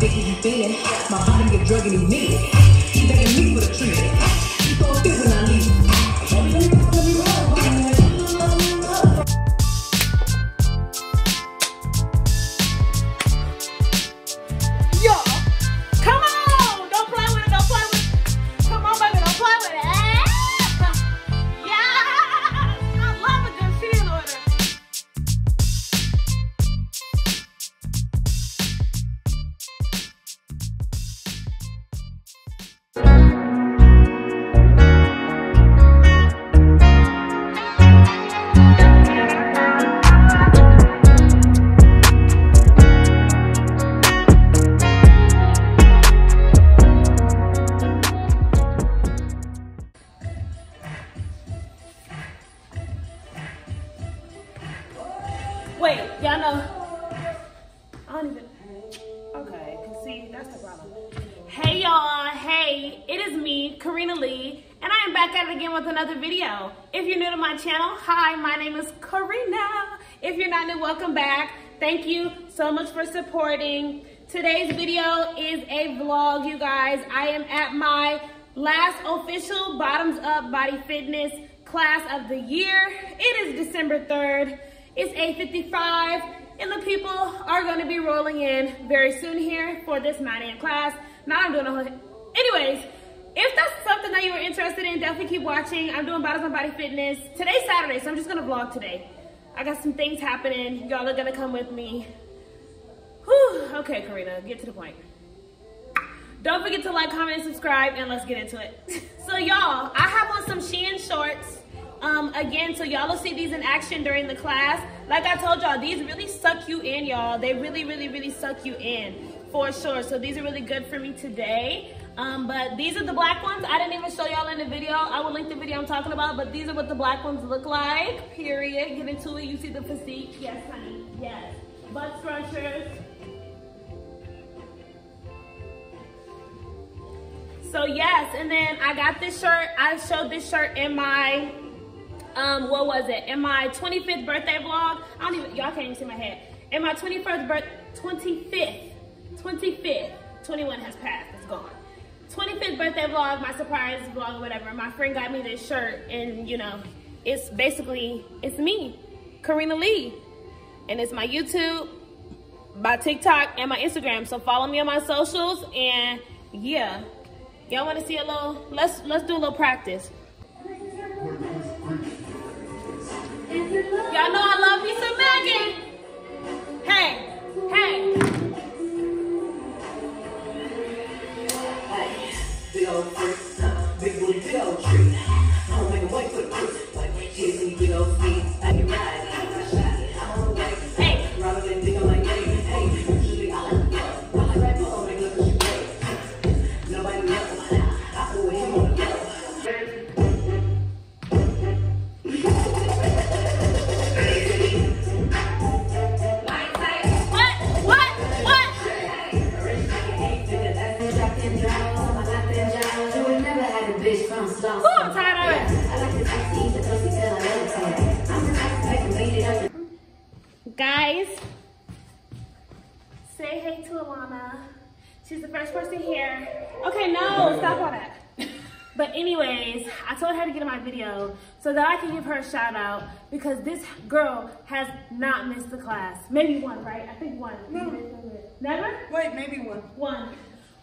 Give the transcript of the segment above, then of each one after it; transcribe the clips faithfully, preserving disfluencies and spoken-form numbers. dick if you feelin'. My body get drug and he need it. He begging me for the treatment. He gon' feel when I leave it. Supporting today's video is a vlog, you guys. I am at my last official Bottoms Up Body Fitness class of the year. It is December third. It's eight fifty-five, and the people are going to be rolling in very soon here for this nine a m class. Now I'm doing a whole. Anyways, if that's something that you were interested in, definitely keep watching. I'm doing Bottoms Up Body Fitness today's Saturday, so I'm just going to vlog today. I got some things happening. Y'all are going to come with me. Whew. Okay, Karena, get to the point. Don't forget to like, comment, and subscribe, and let's get into it. So y'all, I have on some Shein shorts, um, again, so y'all will see these in action during the class. Like I told y'all, these really suck you in, y'all. They really, really, really suck you in, for sure. So these are really good for me today. Um, but these are the black ones. I didn't even show y'all in the video. I will link the video I'm talking about, but these are what the black ones look like, period. Get into it, you see the physique. Yes, honey, yes. Butt scrunchers. So yes, and then I got this shirt. I showed this shirt in my, um, what was it? In my twenty-fifth birthday vlog. I don't even, y'all can't even see my head. In my twenty-first birth, twenty-fifth, twenty-fifth, twenty-one has passed, it's gone. twenty-fifth birthday vlog, my surprise vlog, whatever. My friend got me this shirt and you know, it's basically, it's me, KaRena Lee. And it's my YouTube, my TikTok, and my Instagram. So follow me on my socials and yeah. Y'all want to see a little? Let's let's do a little practice. Y'all know I love me some Megan. Hey, hey. Hey. Guys, say hey to Alana. She's the first person here. Okay, no, stop all that. But anyways, I told her to get in my video so that I can give her a shout out because this girl has not missed the class. Maybe one, right? I think one. No. Never? Wait, maybe one. One.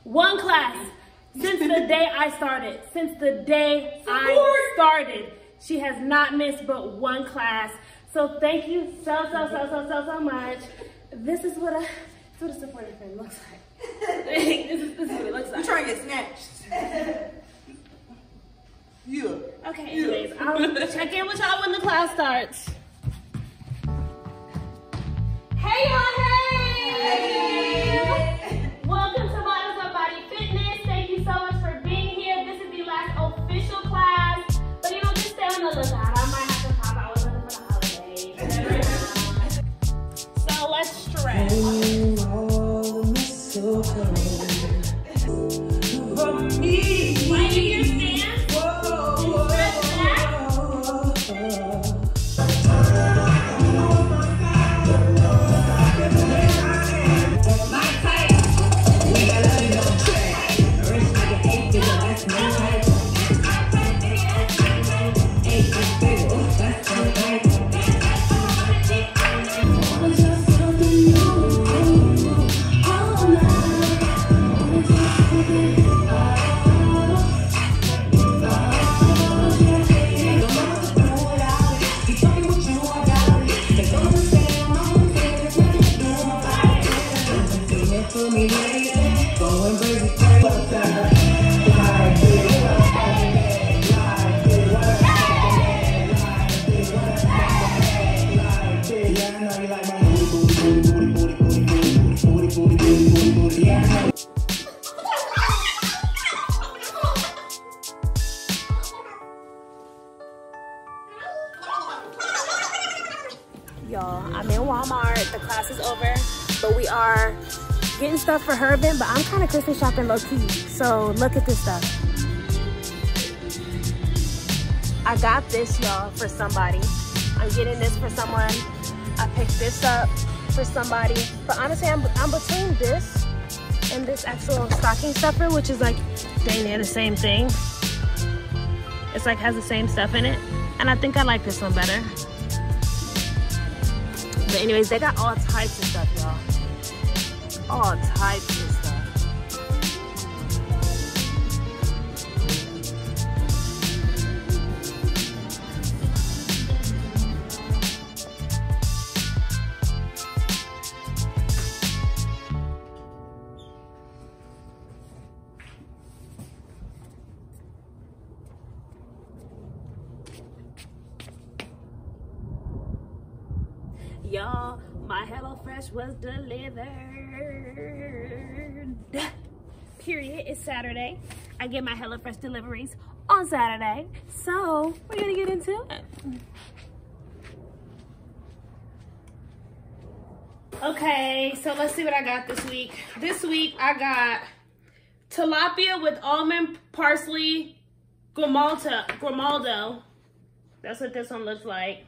One class since the day I started. Since the day Support. I started. She has not missed but one class. So thank you so, so, so, so, so, so much. This is what a, this is what a supportive friend looks like. this, is, this is what it looks like. I'm trying to get snatched. You. Yeah. Okay, anyways, yeah. I'll check in with y'all when the class starts. Hey, y'all, hey! Hey! Hey! Welcome to Bottoms Up Body Fitness. Thank you so much for being here. This is the last official class, but you know, just stay on the lookout. I might have to pop out with them for the holidays. So let's stretch. You all miss so cold. For me. Why do you stand? stuff for her event, but I'm kind of Christmas shopping low key. So look at this stuff. I got this, y'all, for somebody. I'm getting this for someone. I picked this up for somebody. But honestly, I'm, I'm between this and this actual stocking stuffer, which is like dang near the same thing. It's like has the same stuff in it. And I think I like this one better. But anyways, they got all types of stuff, y'all. All types of y'all, my HelloFresh was delivered. Period. It's Saturday. I get my HelloFresh deliveries on Saturday. So, we're gonna get into it. Okay, so let's see what I got this week. This week, I got tilapia with almond, parsley, grimalda, grimaldo. That's what this one looks like.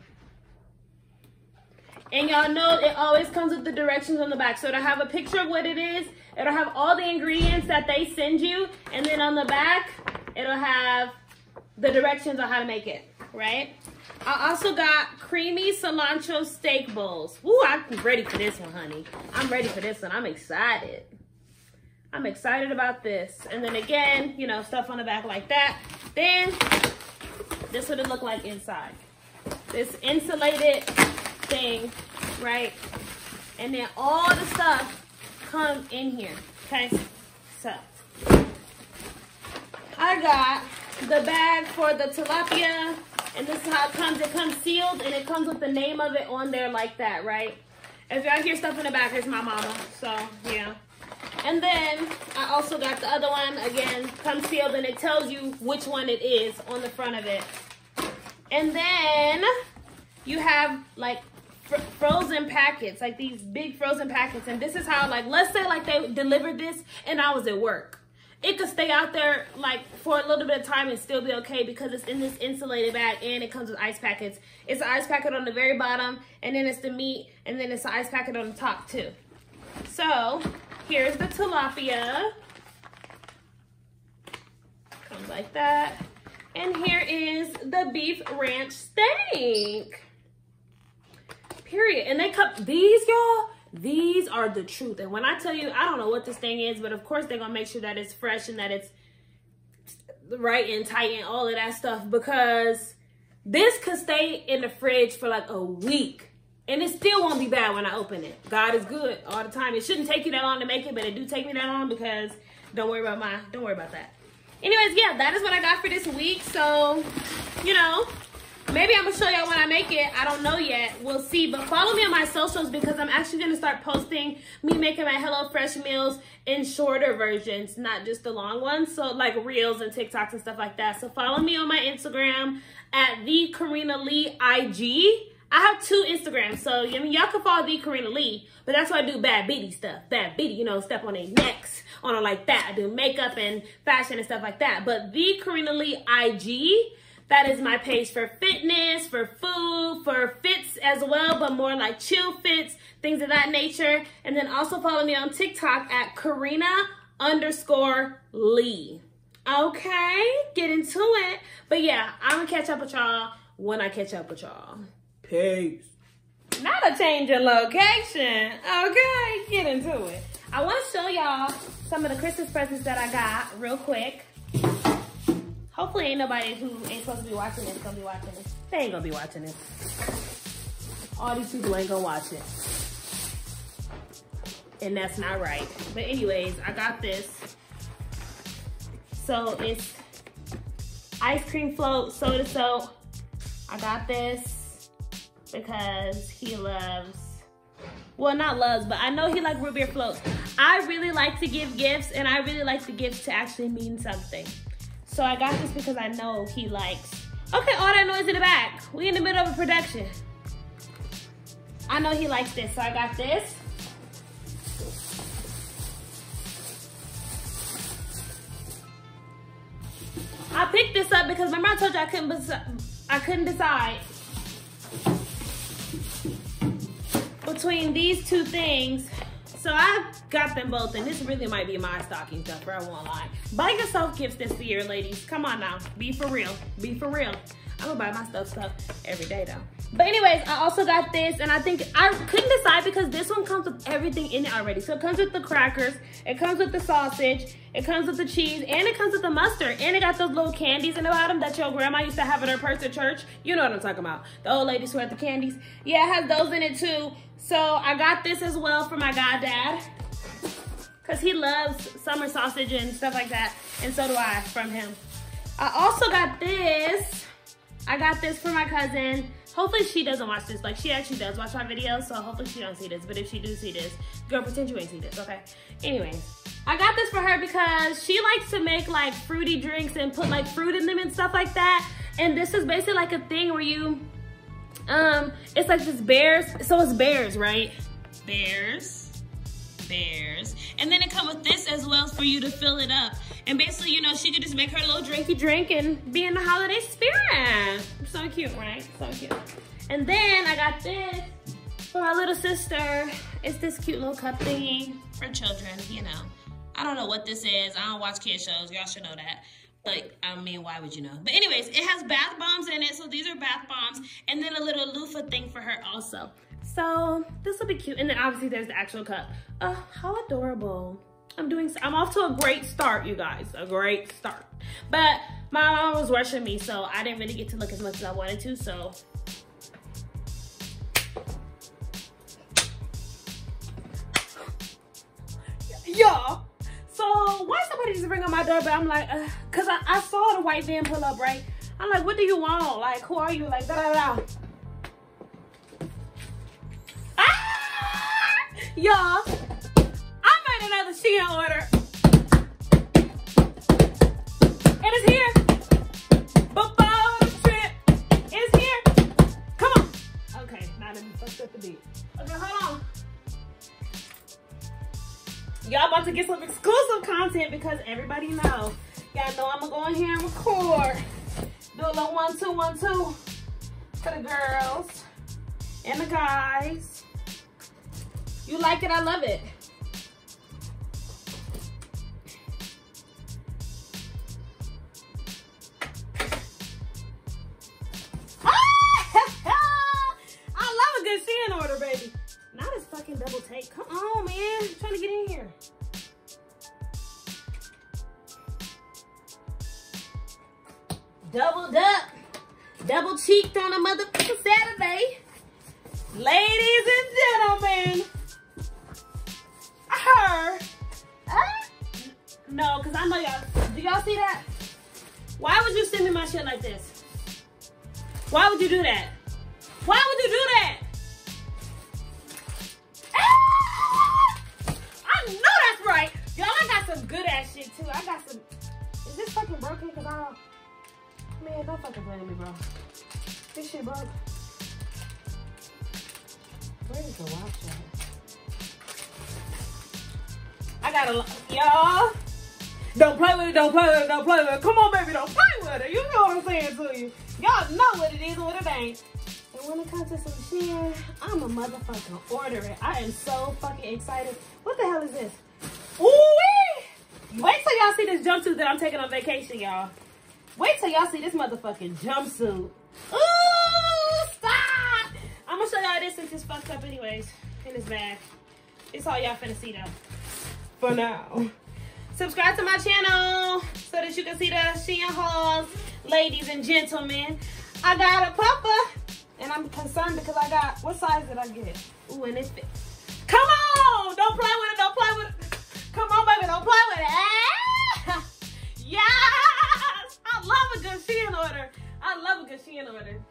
And y'all know it always comes with the directions on the back. So it'll have a picture of what it is. It'll have all the ingredients that they send you. And then on the back, it'll have the directions on how to make it, right? I also got creamy cilantro steak bowls. Woo, I'm ready for this one, honey. I'm ready for this one. I'm excited. I'm excited about this. And then again, you know, stuff on the back like that. Then this is what it looked like inside. This insulated thing, right? And then all the stuff comes in here, okay? So I got the bag for the tilapia, and this is how it comes. It comes sealed, and it comes with the name of it on there like that, right? If y'all hear stuff in the back, it's my mama, so yeah. And then I also got the other one, again, comes sealed, and it tells you which one it is on the front of it. And then you have like frozen packets, like these big frozen packets. And this is how, like, let's say like they delivered this and I was at work, it could stay out there like for a little bit of time and still be okay because it's in this insulated bag, and it comes with ice packets. It's an ice packet on the very bottom, and then it's the meat, and then it's an ice packet on the top too. So here's the tilapia, comes like that. And here is the beef ranch steak, period. And they cut these, y'all, these are the truth. And when I tell you, I don't know what this thing is, but of course they're gonna make sure that it's fresh and that it's right and tight and all of that stuff, because this could stay in the fridge for like a week and it still won't be bad when I open it. God is good all the time. It shouldn't take you that long to make it, but it do take me that long, because don't worry about my, don't worry about that. Anyways, yeah, that is what I got for this week. So, you know, maybe I'm going to show y'all when I make it. I don't know yet. We'll see. But follow me on my socials, because I'm actually going to start posting me making my HelloFresh meals in shorter versions, not just the long ones. So, like, reels and TikToks and stuff like that. So, follow me on my Instagram at the Karena Lee I G. I have two Instagrams. So, I mean, y'all can follow the Karena Lee, but that's why I do bad bitty stuff. Bad bitty, you know, step on their necks. On it like that. I do makeup and fashion and stuff like that. But the Karena Lee I G, that is my page for fitness, for food, for fits as well, but more like chill fits, things of that nature. And then also follow me on TikTok at Karena underscore Lee. Okay, get into it. But yeah, I'm gonna catch up with y'all when I catch up with y'all. Peace. Not a change in location. Okay, get into it. I want to show y'all some of the Christmas presents that I got real quick. Hopefully ain't nobody who ain't supposed to be watching this gonna be watching this. They ain't gonna be watching this. All these people ain't gonna watch it. And that's not right. But anyways, I got this. So it's ice cream float, soda soap. I got this because he loves, well, not loves, but I know he like root beer floats. I really like to give gifts, and I really like the gifts to actually mean something. So I got this because I know he likes. Okay, all that noise in the back. We in the middle of a production. I know he likes this, so I got this. picked this up because remember I told you I couldn't I couldn't decide between these two things. So I got them both, and this really might be my stocking stuffer, I won't lie. Buy yourself gifts this year, ladies. Come on now, be for real, be for real. I'm gonna buy myself stuff every day though. But anyways, I also got this, and I think I couldn't decide because this one comes with everything in it already. So it comes with the crackers, it comes with the sausage, it comes with the cheese, and it comes with the mustard. And it got those little candies in the bottom that your grandma used to have in her purse at church. You know what I'm talking about. The old ladies who had the candies. Yeah, it has those in it too. So I got this as well for my goddad, because he loves summer sausage and stuff like that. And so do I from him. I also got this. I got this for my cousin. Hopefully she doesn't watch this. Like, she actually does watch my videos, so hopefully she don't see this. But if she do see this, girl, pretend you ain't see this, okay? Anyways, I got this for her because she likes to make, like, fruity drinks and put, like, fruit in them and stuff like that. And this is basically, like, a thing where you, um, it's like this bears. So it's bears, right? Bears. Bears. And then it comes with this as well for you to fill it up. And basically, you know, she could just make her little drinky drink and be in the holiday spirit. So cute, right? So cute. And then I got this for my little sister. It's this cute little cup thingy for children, you know. I don't know what this is. I don't watch kid shows. Y'all should know that. But, I mean, why would you know? But anyways, it has bath bombs in it. So these are bath bombs. And then a little loofah thing for her also. So this will be cute. And then obviously there's the actual cup. Uh, how adorable. I'm doing, I'm off to a great start, you guys. A great start. But my mom was rushing me, so I didn't really get to look as much as I wanted to, so. Y'all. So why somebody just ring on my doorbell? I'm like, uh, cause I, I saw the white van pull up, right? I'm like, what do you want? Like, who are you? Like, da da da. Y'all, I made another Shein order. It is here. Before the trip. It is here. Come on. Okay, now let me fuck up the beat. Okay, hold on. Y'all about to get some exclusive content because everybody knows. Y'all know I'm going to go in here and record. Do a little one, two, one, two. For the girls and the guys. You like it, I love it. Ah! I love a good Shein order, baby. Not as fucking double take. Come on, man. I'm trying to get in here. Doubled up. Double cheeked on a motherfucking Saturday. Ladies and gentlemen. Her. Uh, no, because I know y'all. Do y'all see that? Why would you send me my shit like this? Why would you do that? Why would you do that? Ah! I know that's right. Y'all, I got some good ass shit too. I got some. Is this fucking broken? Because I don't. Man, don't fucking blame me, bro. This shit broke. Where is the watch at? I got a lot, y'all. Don't play with it, don't play with it, don't play with it. Come on, baby, don't play with it. You know what I'm saying to you. Y'all know what it is and what it ain't. And when it comes to some Shein, I'm a motherfucking order it. I am so fucking excited. What the hell is this? Ooh-wee! Wait till y'all see this jumpsuit that I'm taking on vacation, y'all. Wait till y'all see this motherfucking jumpsuit. Ooh, stop! I'm gonna show y'all this since it's fucked up anyways. In this bag. It's all y'all finna see though. For now, subscribe to my channel so that you can see the Shein hauls, ladies and gentlemen. I got a puffer, and I'm concerned because I got, what size did I get? Ooh, and it fits. Come on, don't play with it, don't play with it. Come on, baby, don't play with it. Yes, I love a good Shein order. I love a good Shein order.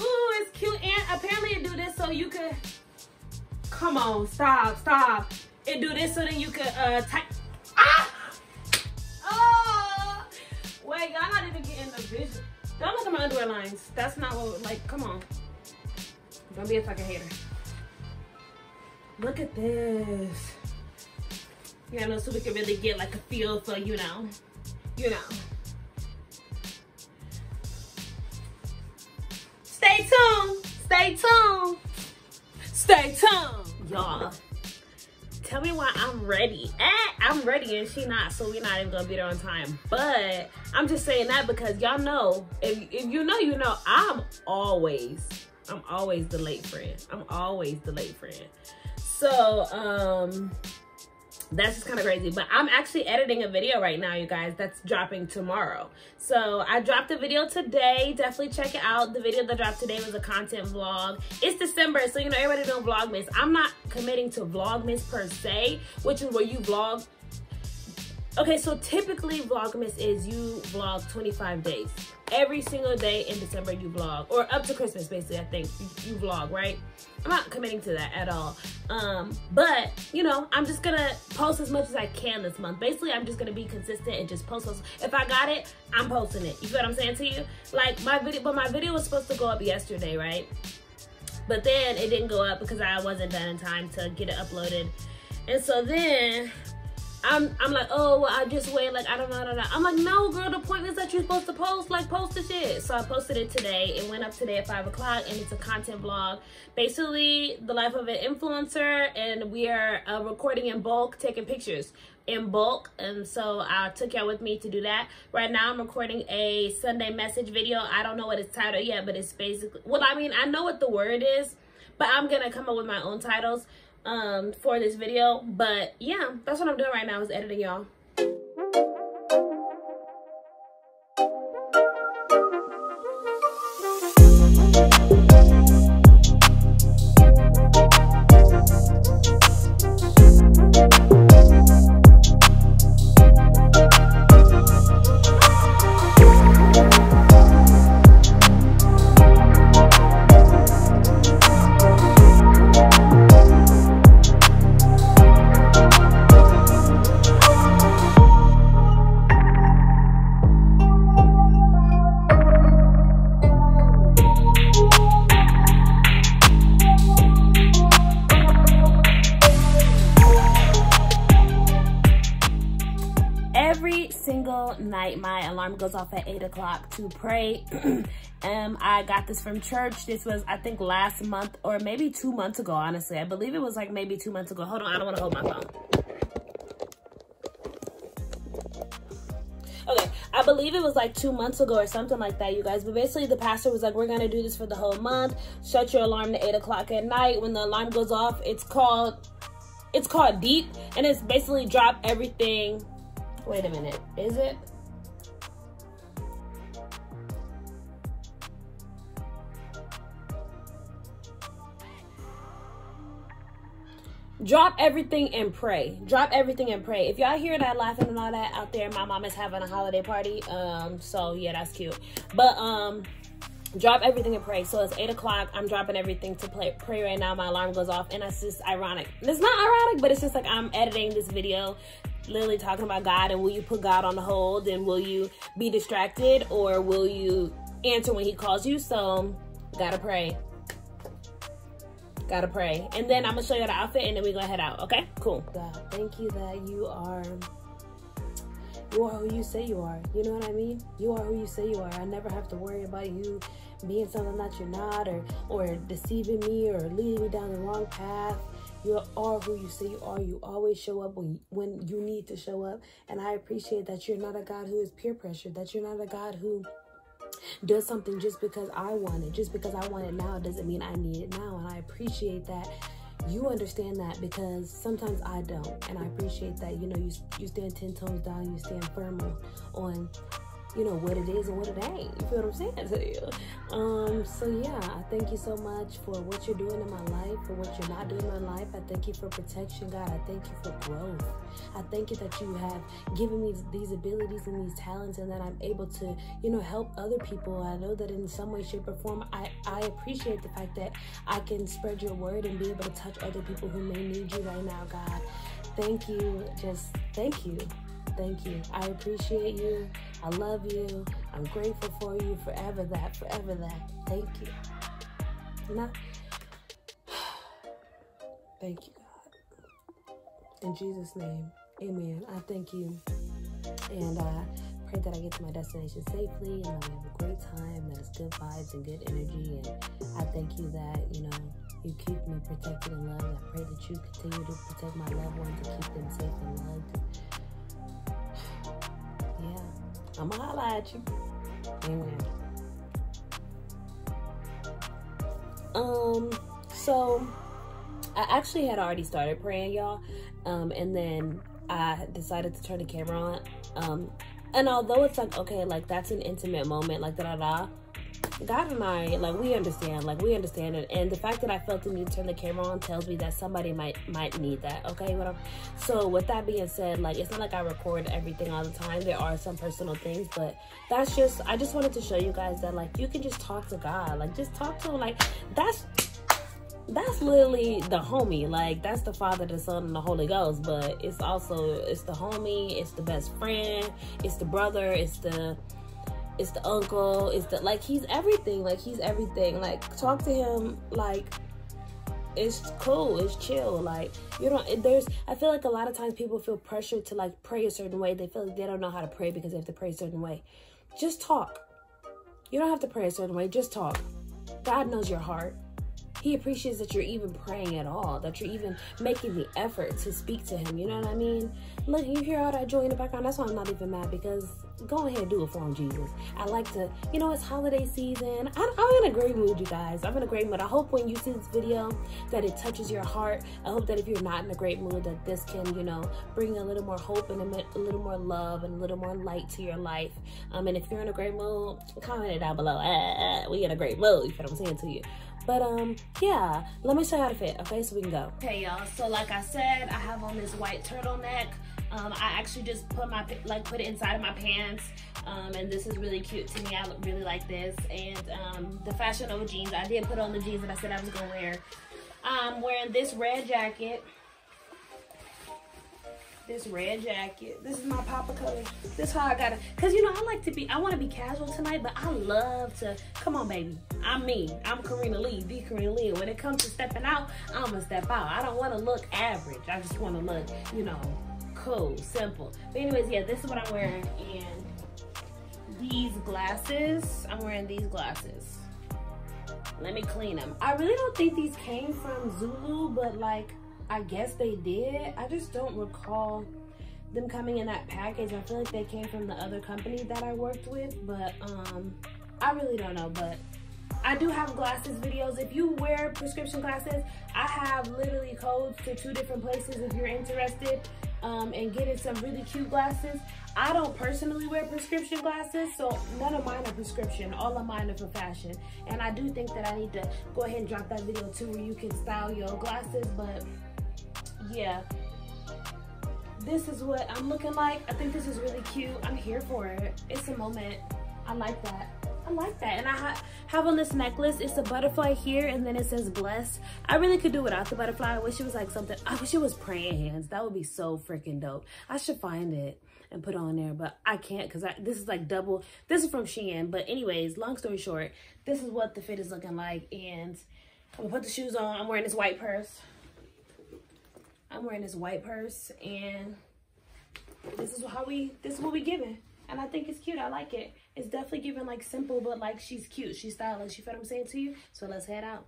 Ooh, it's cute, and apparently it do this so you could. Come on, stop, stop. And do this so then you could uh type. Ah! Oh! Wait, y'all not even getting the vision. Don't look at my underwear lines. That's not what, like, come on. Don't be a fucking hater. Look at this. You know, so we can really get like a feel for, you know, you know. Stay tuned. Stay tuned. Stay tuned, y'all. Tell me why I'm ready. Eh, I'm ready and she not, so we not even gonna be there on time. But I'm just saying that because y'all know, if, if you know, you know, I'm always, I'm always the late friend. I'm always the late friend. So, um, that's just kind of crazy. But I'm actually editing a video right now, you guys, that's dropping tomorrow. So I dropped a video today. Definitely check it out. The video that dropped today was a content vlog. It's December, so you know everybody doing Vlogmas. I'm not committing to Vlogmas per se, which is where you vlog. Okay, so typically Vlogmas is you vlog twenty-five days. Every single day in December you vlog, or up to Christmas basically, I think you, you vlog, right? I'm not committing to that at all, um but you know, I'm just gonna post as much as I can this month. Basically, I'm just gonna be consistent and just post, post. If I got it, I'm posting it. You feel what I'm saying to you? Like my video, but my video was supposed to go up yesterday, right? But then it didn't go up because I wasn't done in time to get it uploaded. And so then I'm, I'm like, oh, well, I just wait, like, I don't know, I don't know. I'm like, no, girl, the point is that you're supposed to post, like, post the shit. So I posted it today. It went up today at five o'clock, and it's a content vlog. Basically, the life of an influencer, and we are uh, recording in bulk, taking pictures in bulk. And so I took y'all with me to do that. Right now, I'm recording a Sunday message video. I don't know what it's titled yet, but it's basically, well, I mean, I know what the word is, but I'm going to come up with my own titles um for this video. But yeah, that's what I'm doing right now, is editing, y'all. Night my alarm goes off at eight o'clock to pray. um I got this from church. This was, I think, last month or maybe two months ago, honestly. I believe it was like maybe two months ago. Hold on, I don't want to hold my phone. Okay, I believe it was like two months ago or something like that, you guys. But basically the pastor was like, we're gonna do this for the whole month. Shut your alarm to eight o'clock at night. When the alarm goes off, it's called it's called deep, and it's basically drop everything. Wait a minute, is it? Drop everything and pray. Drop everything and pray. If y'all hear that laughing and all that out there, my mom is having a holiday party. Um, so yeah, that's cute. But um, drop everything and pray. So it's eight o'clock. I'm dropping everything to play, pray right now. My alarm goes off, and that's just ironic. It's not ironic, but it's just like I'm editing this video, literally talking about God, and will you put God on hold, and will you be distracted, or will you answer when He calls you? So gotta pray. Gotta pray. And then I'm gonna show you the outfit, and then we gonna head out. Okay, cool. God, thank you that you are you are who you say you are. You know what I mean? You are who you say you are. I never have to worry about you being something that you're not, or or deceiving me, or leading me down the wrong path. You are who you say you are. You always show up when, when you need to show up. And I appreciate that you're not a God who is peer pressured, that you're not a God who does something just because I want it. Just because I want it now doesn't mean I need it now. And I appreciate that you understand that, because sometimes I don't. And I appreciate that, you know, you, you stand ten toes down, you stand firm on, you know, what it is and what it ain't. You feel what I'm saying to you? Um, so yeah, I thank you so much for what you're doing in my life, for what you're not doing in my life. I thank you for protection, God. I thank you for growth. I thank you that you have given me these abilities and these talents, and that I'm able to, you know, help other people. I know that in some way, shape, or form, I, I appreciate the fact that I can spread your word and be able to touch other people who may need you right now, God. Thank you. Just thank you. Thank you. I appreciate you. I love you. I'm grateful for you. Forever that. Forever that. Thank you. And I... Thank you, God. In Jesus' name, amen. I thank you. And I pray that I get to my destination safely and that we have a great time, that it's good vibes and good energy. And I thank you that, you know, you keep me protected and loved. I pray that you continue to protect my loved ones and keep them safe and loved. Yeah, I'ma holla at you. Amen. Um, so I actually had already started praying, y'all, um, and then I decided to turn the camera on. Um, and although it's like, okay, like that's an intimate moment, like da da da, God and I, like we understand, like we understand it. And the fact that I felt the need to turn the camera on tells me that somebody might might need that, okay? What I'm, so with that being said, like it's not like I record everything all the time. There are some personal things, but that's just, I just wanted to show you guys that like you can just talk to God, like just talk to him, like that's that's literally the homie. Like that's the Father, the Son, and the Holy Ghost, but it's also, it's the homie, it's the best friend, it's the brother, it's the it's the uncle, it's the, like he's everything, like he's everything. Like talk to him, like it's cool, it's chill, like you don't, there's, I feel like a lot of times people feel pressured to like pray a certain way. They feel like they don't know how to pray because they have to pray a certain way. Just talk. You don't have to pray a certain way, just talk. God knows your heart. He appreciates that you're even praying at all, that you're even making the effort to speak to him, you know what I mean? Look, you hear all that joy in the background, that's why I'm not even mad, because go ahead and do it for him, Jesus. I like to, you know, it's holiday season. I'm, I'm in a great mood, you guys. I'm in a great mood. I hope when you see this video that it touches your heart. I hope that if you're not in a great mood that this can, you know, bring a little more hope and a little more love and a little more light to your life. Um, and if you're in a great mood, comment it down below. Ah, we in a great mood, you feel what I'm saying to you. But, um, yeah, let me show you how to fit, okay? So we can go. Okay, y'all, so like I said, I have on this white turtleneck. Um, I actually just put my, like, put it inside of my pants, um, and this is really cute to me. I really like this. And um, the Fashion Over jeans, I did put on the jeans that I said I was gonna wear. I'm wearing this red jacket. This red jacket. This is my papa color. This is how I got it. Cause you know, I like to be, I wanna be casual tonight, but I love to, come on baby, I'm me. I'm KaRena Lee, the KaRena Lee. When it comes to stepping out, I'm gonna step out. I don't wanna look average. I just wanna look, you know, cool, simple. But anyways, yeah, this is what I'm wearing. And these glasses, I'm wearing these glasses. Let me clean them. I really don't think these came from Zulu, but like, I guess they did. I just don't recall them coming in that package. I feel like they came from the other company that I worked with, but um, I really don't know. But I do have glasses videos. If you wear prescription glasses, I have literally codes to two different places if you're interested um, in getting some really cute glasses. I don't personally wear prescription glasses, so none of mine are prescription. All of mine are for fashion. And I do think that I need to go ahead and drop that video too where you can style your glasses, but yeah, this is what I'm looking like. I think this is really cute. I'm here for it. It's a moment. I like that. I like that. And I ha have on this necklace. It's a butterfly here, and then it says blessed. I really could do without the butterfly. I wish it was like something. I wish it was praying hands. That would be so freaking dope. I should find it and put it on there, but I can't because I, this is like double. This is from Shein. But anyways, long story short, this is what the fit is looking like. And I'm gonna put the shoes on. I'm wearing this white purse. I'm wearing this white purse, and this is how we, this is what we giving. And I think it's cute, I like it. It's definitely giving like simple, but like she's cute, she's stylish, you feel what I'm saying to you? So let's head out.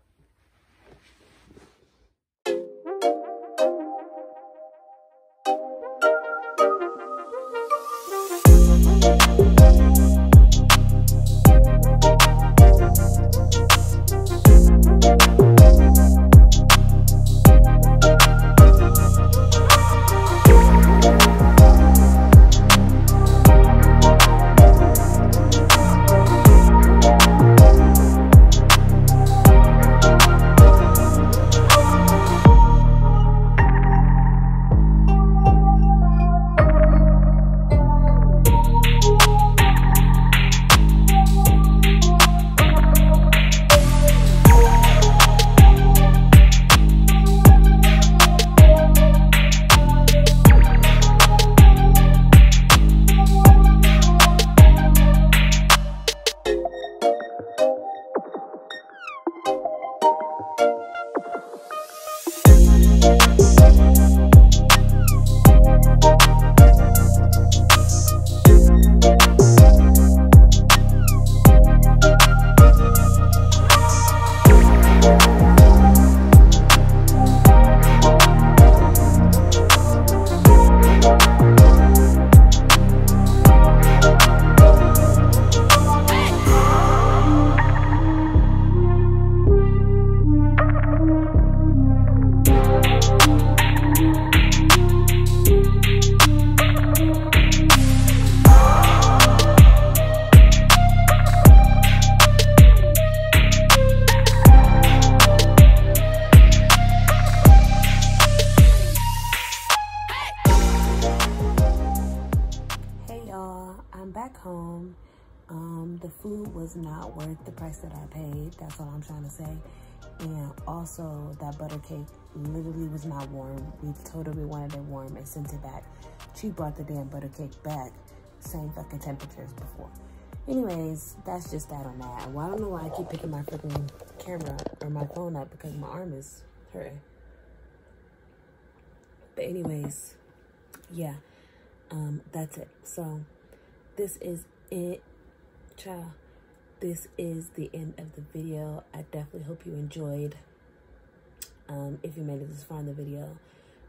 come back home, um, the food was not worth the price that I paid. That's all I'm trying to say. And also, that butter cake literally was not warm. We told her we wanted it warm and sent it back. She brought the damn butter cake back, same fucking temperature as before. Anyways, that's just that on that. Well, I don't know why I keep picking my freaking camera or my phone up because my arm is hurting. But anyways, yeah, um, that's it. So this is it, child. This is the end of the video. I definitely hope you enjoyed. Um, if you made it this far in the video,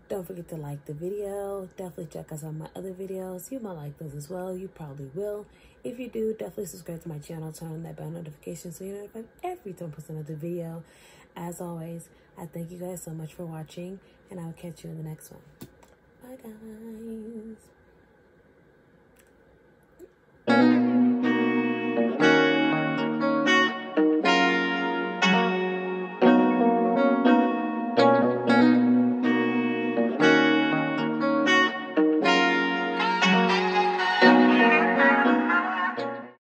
don't forget to like the video. Definitely check us out on my other videos. You might like those as well. You probably will. If you do, definitely subscribe to my channel. Turn on that bell notification so you're notified every time I post another video. As always, I thank you guys so much for watching, and I'll catch you in the next one. Bye, guys.